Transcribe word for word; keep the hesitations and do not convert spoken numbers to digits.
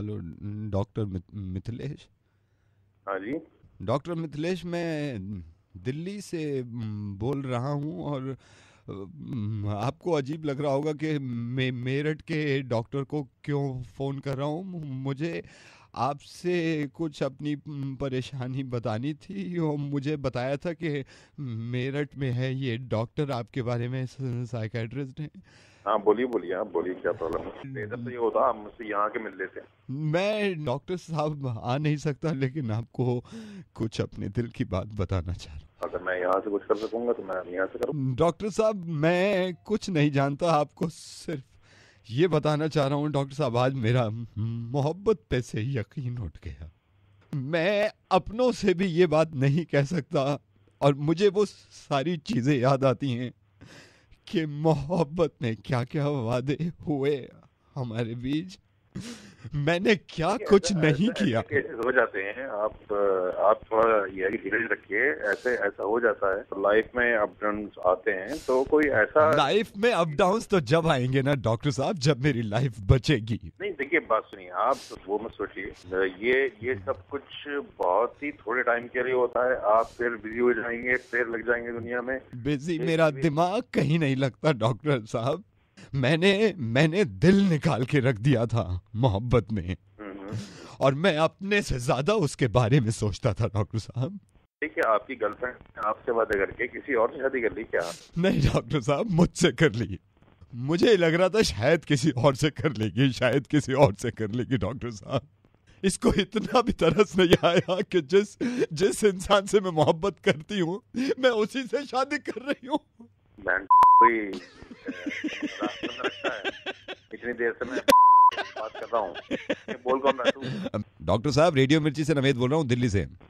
Hello doctor Mithilesh. हाँ जी doctor Mithilesh, मैं दिल्ली से बोल रहा हूँ और आपको अजीब लग रहा होगा कि मैं मेरठ के डॉक्टर को क्यों फ़ोन कर रहा हूँ। मुझे आपसे कुछ अपनी परेशानी बतानी थी और मुझे बताया था कि मेरठ में है ये डॉक्टर, आपके बारे में साइकाइट्रिस्ट हैं। हाँ बोलिए बोलिए, आप बोलिए क्या प्रॉब्लम है। मेरठ से ये होता, हम मुझसे यहाँ के मिल लेते हैं। मैं डॉक्टर साहब आ नहीं सकता, लेकिन आपको कुछ अपने दिल की बात बताना चाह रहा हूँ। अगर मैं यहाँ से कुछ कर सकूंगा तो मैं यहाँ से करूँ। डॉक्टर साहब मैं कुछ नहीं जानता, आपको सिर्फ ये बताना चाह रहा हूँ डॉक्टर साहब, आज मेरा मोहब्बत पे से यकीन उठ गया। मैं अपनों से भी ये बात नहीं कह सकता और मुझे वो सारी चीज़ें याद आती हैं कि मोहब्बत में क्या क्या वादे हुए हमारे बीच, मैंने क्या कुछ नहीं किया। केसेस हो जाते हैं, आप आप थोड़ा ये धीरज रखिए, ऐसे ऐसा हो जाता है लाइफ में, अप डाउन्स आते हैं। तो कोई ऐसा लाइफ में अप डाउन्स तो जब आएंगे ना डॉक्टर साहब, जब मेरी लाइफ बचेगी। नहीं देखिए बात सुनिए, आप वो मत सोचिए, ये ये सब कुछ बहुत ही थोड़े टाइम के लिए होता है। आप फिर बिजी हो जाएंगे, फिर लग जाएंगे दुनिया में। बिजी मेरा दिमाग कहीं नहीं लगता डॉक्टर साहब, मैंने मैंने दिल निकाल के रख दिया था मोहब्बत में और मैं अपने से ज्यादा उसके बारे में सोचता था डॉक्टर साहब। ठीक है, आपकी गर्लफ्रेंड ने आपसे बातें करके किसी और से शादी कर ली क्या? नहीं डॉक्टर साहब, मुझसे कर ली। मुझे लग रहा था शायद किसी और से कर लेगी, शायद किसी और से कर लेगी डॉक्टर साहब। इसको इतना भी तरस नहीं आया कि जिस जिस इंसान से मैं मोहब्बत करती हूँ मैं उसी से शादी कर रही हूँ। इतनी देर से मैं बात कर रहा हूँ, बोल कौन रहा हूँ। डॉक्टर साहब रेडियो मिर्ची से नवीद बोल रहा हूँ, दिल्ली से।